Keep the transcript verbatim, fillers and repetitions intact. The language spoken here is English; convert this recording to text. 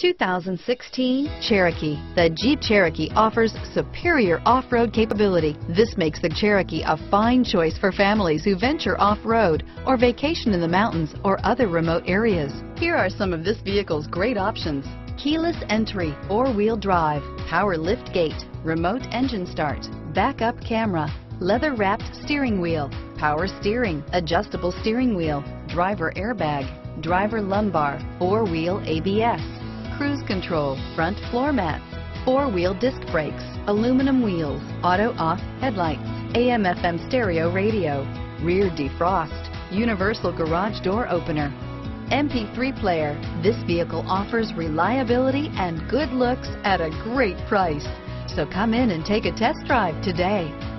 two thousand sixteen Cherokee. The Jeep Cherokee offers superior off-road capability. This makes the Cherokee a fine choice for families who venture off-road or vacation in the mountains or other remote areas. Here are some of this vehicle's great options: keyless entry, four-wheel drive, power lift gate, remote engine start, backup camera, leather-wrapped steering wheel, power steering, adjustable steering wheel, driver airbag, driver lumbar, four-wheel A B S, cruise control, front floor mats, four-wheel disc brakes, aluminum wheels, auto-off headlights, A M F M stereo radio, rear defrost, universal garage door opener, M P three player. This vehicle offers reliability and good looks at a great price. So come in and take a test drive today.